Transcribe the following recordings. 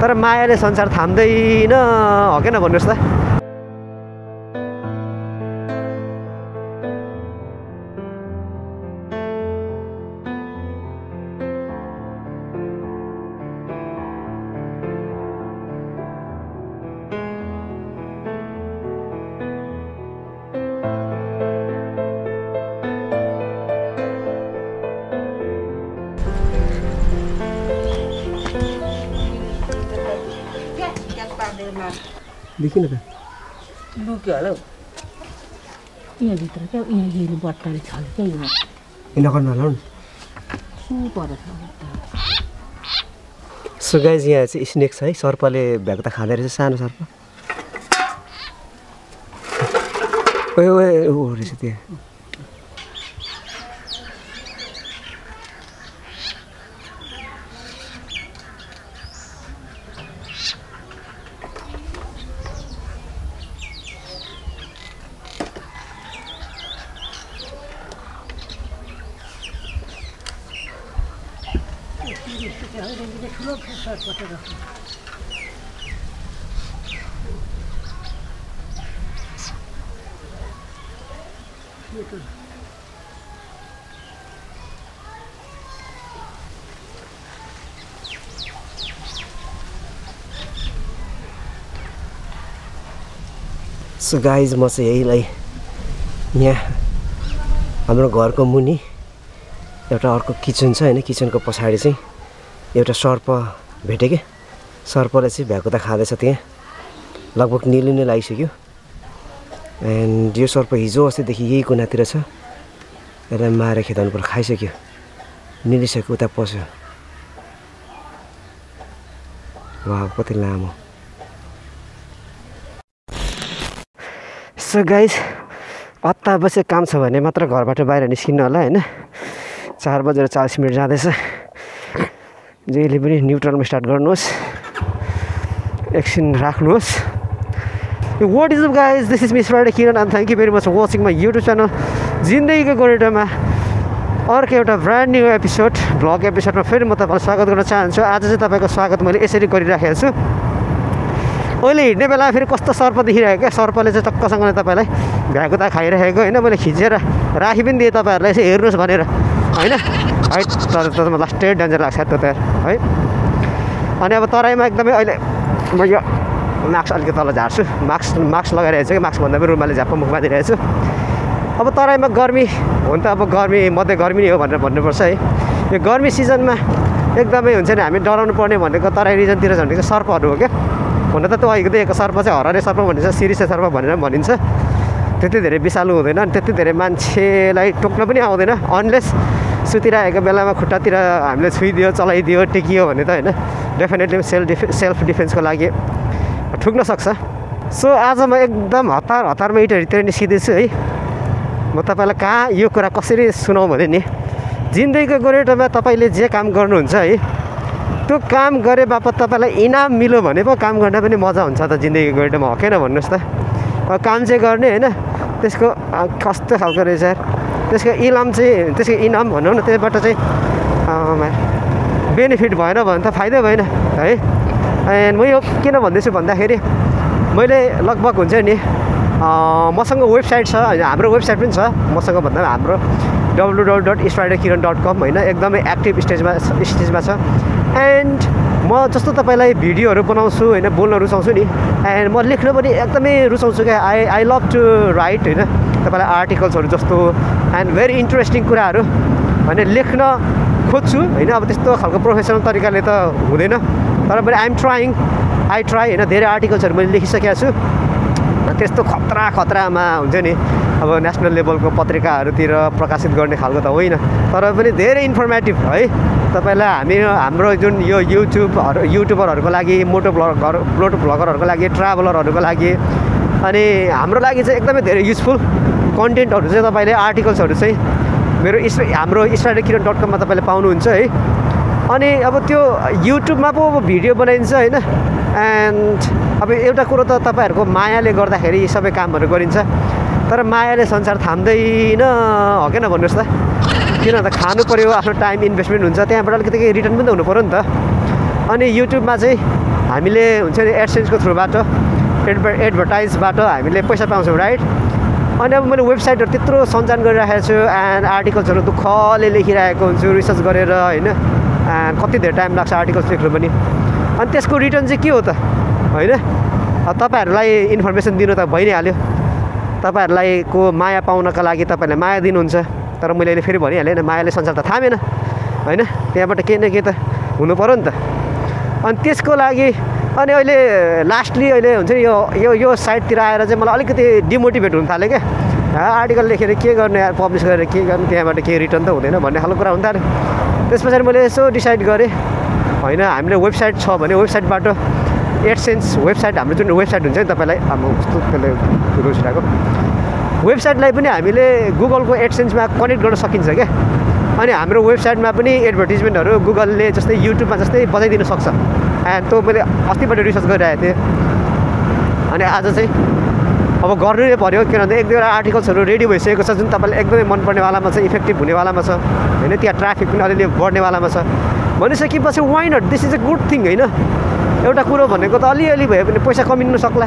तर मायाले संसार थाम्दैन हो के न भन्नुस् त। देखिन त लुक्यो होला हौ यहाँ भित्र के यहाँ हेर्नु बट्टाले छ के यो ए नगर्नु होला नि सु पर्छ। सो गाइस यहाँ चाहिँ स्नेक्स है सर्पले भ्याक्ता खादै रहेछ सानो सर्प ओए ओए ओ रहेछ त्यहाँ सो गाइज म चाहिँ यहीलाई यहाँ हाम्रो घरको मुनि एउटा अर्को किचन छ हैन किचनको पछाडी चाहिँ एउटा सर्प भेटे के सर्पले चाहिँ भ्याकुता खाँदैछ त्यहाँ लगभग निलो नै लागिसक्यो एन्ड यो सर्प हिजो अस्तिदेखि यही कुनातिर छ यसलाई मारेर खेदाउनु पर्छ खाइसक्यो निलिसक्यो उता पस्यो वाह कति लामो। सो गाइज अत्ता बसे काम छ भने मात्र घरबाट बाहिर निस्किनु होला हैन 4:40 जाँदैछ जहिले पनि न्युट्रलमा स्टार्ट गर्नुहोस् एकछिन राख्नुहोस्। What is up guys this is miss Friday Kiran and thank you very much for watching my YouTube channel जिन्दगीको गोरेटोमा अर्को एउटा ब्रान्ड न्यू एपिसोड भ्लग एपिसोडमा फेरि म तपाईँलाई स्वागत गर्न चाहन्छु। आज चाहिँ तपाईँको स्वागत मैले यसरी गरिराखेको छु अहिले हिँड्ने बेला फेरि कस्तो सर्प देखिरहेको क्या सर्पले चाहिँ टक्कसँगले तपाईँलाई भ्याकुता खाइरहेको होइन मैले खिचेर राखी पनि दिएँ तपाईँहरूलाई यसो हेर्नुहोस् भनेर होइन है तर मलाई स्ट्रेट डेन्जर लाग्छ त है। अनि अब तराईमा एकदमै अहिले म यो मास्क अलिकति तल झार्छु मास्क लगाइरहेको छु कि मास्क भन्दा पनि रुमालले झाप्प मुखमा दिइरहेको छु। अब तराईमा गर्मी हो नि त अब गर्मी मध्ये गर्मी नै हो भनेर भन्नुपर्छ है यो गर्मी सिजनमा एकदमै हुन्छ नि हामी डराउनु पर्ने भनेको तराई रिजनतिर झन् भनेको सर्पहरू हो क्या हुन त त्यो अहिलेको सर्प चाहिँ हराउने सर्प भनिन्छ सिरिसे सर्प भनेर भनिन्छ त्यति धेरै विषालु हुँदैन अनि त्यति धेरै मान्छेलाई टोक्न पनि आउँदैन अनलेस सुतिरहेको बेलामा खुट्टातिर हामीले छुइदियो चलाइदियो टेकियो भने त होइन डेफिनेटली सेल्फ डिफेन्सको लागि ठुक्न सक्छ। सो आज म एकदम हतारमा इटहरूतिर निस्किँदैछु है म तपाईँलाई कहाँ यो कुरा कसरी सुनाउँ भने नि जिन्दगीको गोरेटोमा तपाईँले जे काम गर्नुहुन्छ है त्यो काम गरे बापत तपाईँलाई इनाम मिल्यो भने पो काम गर्न पनि मजा हुन्छ त जिन्दगीको गोरेटोमा हो किन भन्नुहोस् त काम चाहिँ गर्ने होइन त्यसको कस्तो खालको रहेछ त्यसको इनाम चाहिँ त्यसको इनाम भनौँ न त्यसबाट चाहिँ बेनिफिट भएन भने त फाइदै भएन है। एन्ड म यो किन भन्दैछु भन्दाखेरि मैले लगभग हुन्छ नि मसँग वेबसाइट छ होइन हाम्रो वेबसाइट पनि छ मसँग भन्दा हाम्रो www.isfridaykiran.com होइन एकदमै एक्टिभ स्टेजमा छ एन्ड म जस्तो तपाईँलाई भिडियोहरू बनाउँछु होइन बोल्न रुचाउँछु नि एन्ड म लेख्न पनि एकदमै रुचाउँछु क्या आई लभ टु राइट होइन तपाईँलाई आर्टिकल्सहरू जस्तो एन्ड भेरी इन्ट्रेस्टिङ कुराहरू होइन लेख्न खोज्छु होइन अब त्यस्तो खालको प्रोफेसनल तरिकाले त हुँदैन तर पनि आई ट्राई होइन धेरै आर्टिकल्सहरू मैले लेखिसकेको छु त्यस्तो खतरामा हुन्छ नि अब नेसनल लेभलको पत्रिकाहरूतिर प्रकाशित गर्ने खालको त होइन तर पनि धेरै इन्फर्मेटिभ है तपाईँलाई हाम्रो जुन यो युट्युबरहरूको लागि मोटो भ्लगरहरूको लागि ट्राभलरहरूको लागि अनि हाम्रो लागि चाहिँ एकदमै धेरै युजफुल कन्टेन्टहरू चाहिँ तपाईँले आर्टिकल्सहरू चाहिँ हाम्रो isfridaykiran.com मा तपाईँले पाउनुहुन्छ है। अनि अब त्यो युट्युबमा पो अब भिडियो बनाइन्छ होइन एन्ड अब एउटा कुरो त तपाईँहरूको मायाले गर्दाखेरि सबै कामहरू गरिन्छ तर मायाले संसार थाम्दैन हो किन भन्नुहोस् त किन त खानु पऱ्यो आफ्नो टाइम इन्भेस्टमेन्ट हुन्छ त्यहाँबाट अलिकति रिटर्न पनि त हुनु पऱ्यो नि त अनि युट्युबमा चाहिँ हामीले हुन्छ नि एडसेन्सको थ्रुबाट एडभर्टाइजबाट हामीले पैसा पाउँछौँ राइट। अनि अब मैले वेबसाइटहरु त्यत्रो सञ्चालन गरिरहेको छु एन्ड आर्टिकल्सहरु दुःखले लेखिरहेको हुन्छु रिसर्च गरेर हैन, एन्ड कति धेरै टाइम लाग्छ आर्टिकल्स लेख्नु पनि। अनि त्यसको रिटर्न चाहिँ के हो त हैन? अब तपाईहरुलाई इन्फर्मेसन दिनु त भइ नै हाल्यो, तपाईहरुलाई को माया पाउनका लागि तपाईहरुले माया दिनुहुन्छ, तर मैले अहिले फेरि भनिहालेँ हैन, मायाले संसार त थामेन हैन, त्यहाँबाट केही न केही त हुनु पर्यो नि त। अनि त्यसको लागि अनि अहिले लास्टली अहिले हुन्छ नि यो साइटतिर आएर चाहिँ मलाई अलिकति डिमोटिभेट हुन थाल्यो क्या, आर्टिकल लेखेर के गर्ने, पब्लिस गरेर के गर्ने, त्यहाँबाट केही रिटर्न त हुँदैन भन्ने खालको कुरा हुन थाल्यो। त्यस पछाडि मैले यसो डिसाइड गरेँ हैन, हामीले वेबसाइट छ भने वेबसाइटबाट एडसेन्स वेबसाइट हाम्रो जुन वेबसाइट हुन्छ नि तपाईलाई हाम्रो कस्तो त्यसले ठुलो छुटाको वेबसाइटलाई पनि हामीले गुगलको एडसेन्समा कनेक्ट गर्न सकिन्छ क्या। अनि हाम्रो वेबसाइटमा पनि एडभर्टिजमेन्टहरु गुगलले जस्तै युट्युबमा जस्तै बजाइदिन सक्छ। एन्ड त्यो मैले अस्तिबाट रिसर्च गरिरहेको थिएँ अनि आज चाहिँ अब गर्नु नै पर्यो, किनभने एक दुईवटा आर्टिकल्सहरु रेडी भइसकेको छ जुन तपाईलाई एकदमै मनपर्नेवालामा छ, इफेक्टिभ हुनेवालामा छ हैन, त्यहाँ ट्राफिक पनि अलिअलि बढ्नेवालामा छ। भनिसकेपछि why not, this is a good thing हैन। एउटा कुरो भनेको त अलिअलि भए पनि पैसा कमिनु सक्ला,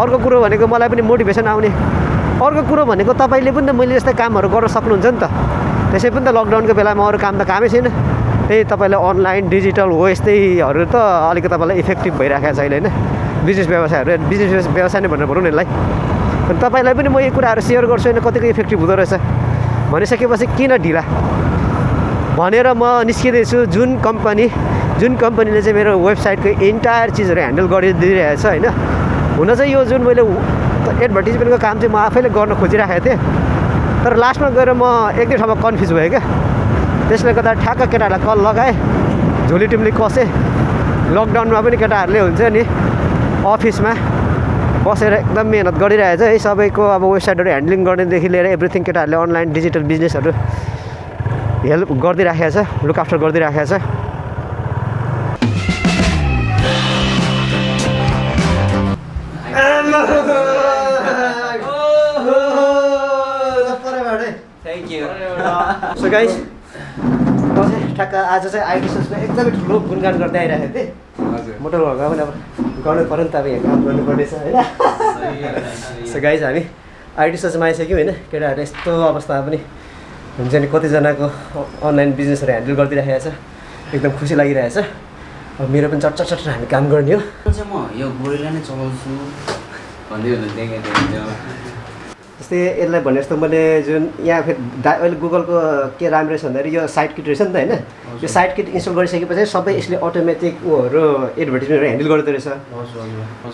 अर्को कुरो भनेको मलाई पनि मोटिभेसन आउने, अर्को कुरो भनेको तपाईले पनि त मैले जस्तै कामहरु गर्न सक्नुहुन्छ नि त। त्यसै पनि त लकडाउनको बेलामा अरू काम त कामै छैन, त्यही तपाईँले अनलाइन डिजिटल हो यस्तैहरू त अलिकति तपाईँलाई इफेक्टिभ भइरहेको छ अहिले होइन, बिजनेस व्यवसाय नै भनेर भनौँ न यसलाई। अनि तपाईँलाई पनि म यो कुराहरू सेयर गर्छु होइन, कतिको इफेक्टिभ हुँदो रहेछ। भनिसकेपछि किन ढिला भनेर म निस्किँदैछु, जुन कम्पनीले चाहिँ मेरो वेबसाइटको इन्टायर चिजहरू ह्यान्डल गरिदिइरहेको छ होइन। हुन चाहिँ यो जुन मैले एडभर्टिजमेन्टको काम चाहिँ म आफैले गर्न खोजिरहेको थिएँ, तर लास्टमा गएर म एक दुई ठाउँमा कन्फ्युज भएँ क्या। त्यसले गर्दा ठ्याक्क केटाहरूलाई कल लगाएँ, झोली टिमले कसेँ। लकडाउनमा पनि केटाहरूले हुन्छ नि अफिसमा बसेर एकदम मेहनत गरिरहेछ है, सबैको अब वेबसाइटहरू ह्यान्डलिङ गर्नेदेखि लिएर एभ्रिथिङ केटाहरूले अनलाइन डिजिटल बिजनेसहरू हेल्प गरिदिइराखेको छ, लुक आफ्टर गरिदिइराखेको छ। सो गाइस ठ्याक्क आज चाहिँ आइडिसको एकदमै ठुलो गुणगान गर्दै आइरहेको थिएँ। हजुर मोटर भएका पनि अब गर्नु पऱ्यो नि त, अब यहाँ काम गर्नुपर्नेछ होइन। सो गाइस हामी आइडिसमा आइसक्यौँ होइन, केटाहरूले यस्तो अवस्थामा पनि हुन्छ नि कतिजनाको अनलाइन बिजनेसहरू ह्यान्डल गरिदिइराखेको छ, एकदम खुसी लागिरहेछ। अब मेरो पनि चटचट हामी काम गर्ने हो। म यो गोरिला नै चलाउँछु भन्दै जस्तै यसलाई भने जस्तो मैले जुन यहाँ फेरि अहिले गुगलको के राम्रो छ भन्दाखेरि यो साइट किट रहेछ नि त होइन, यो साइट किट इन्स्टल गरिसकेपछि सबै यसले अटोमेटिक ऊहरू एडभर्टिजमेन्टहरू ह्यान्डल गर्दो रहेछ।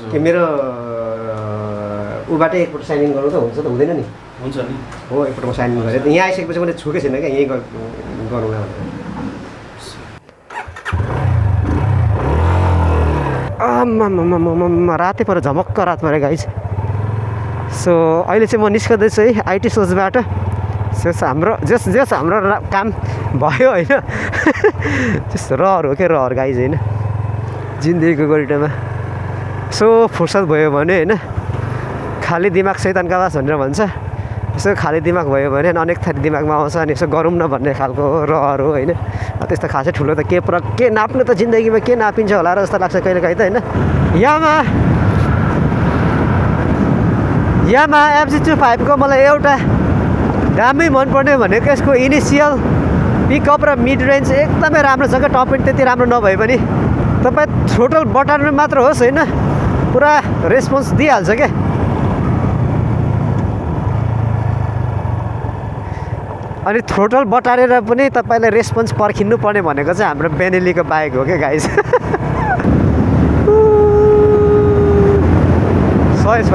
त्यो मेरो ऊबाटै एकपल्ट साइन इन गर्नु त हुन्छ त हुँदैन नि? हुन्छ नि हो, एकपल्ट म साइन इन गरेँ, यहाँ आइसकेपछि मैले छोकै छैन क्या, यहीँ गरौँ भनेर। रातै पर झमक्क रात पऱ्यो गाइस। सो अहिले चाहिँ म निस्कँदैछु है आइटी सोचबाट। हाम्रो काम भयो होइन, त्यस रहर हो क्या, रहर गाइज होइन जिन्दगीको गरिटामा। सो फुर्सद भयो भने होइन, खाली दिमाग शैतानको आवाज भनेर भन्छ, यसो खाली दिमाग भयो भने अनेक थरी दिमागमा आउँछ, अनि यसो गरौँ न भन्ने खालको रहर हो होइन। त्यस्तो खासै ठुलो त के नाप्नु त जिन्दगीमा के नापिन्छ होला र जस्तो लाग्छ कहिलेकाहीँ त होइन। यामा FZ25 को मलाई एउटा दामी मनपर्ने भनेको यसको इनिसियल पिकअप र मिड रेन्ज एकदमै राम्रो छ क्या। टप एन्ड त्यति राम्रो नभए पनि तपाईँ थ्रोटल बटन मात्र होस् होइन, पुरा रेस्पोन्स दिइहाल्छ क्या। अनि थ्रोटल बटारेर पनि तपाईँलाई रेस्पोन्स पर्खिनु पर्ने भनेको चाहिँ हाम्रो बेनेलीको बाइक हो क्या गाइस। 100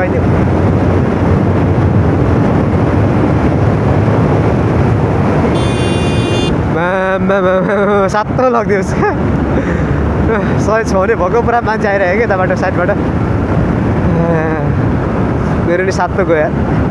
सातो लगिदियोस् क्या, 100 हुने भएको पुरा मान्छे आइरहेको क्या यताबाट साइडबाट। मेरो नि सातो गयो यार।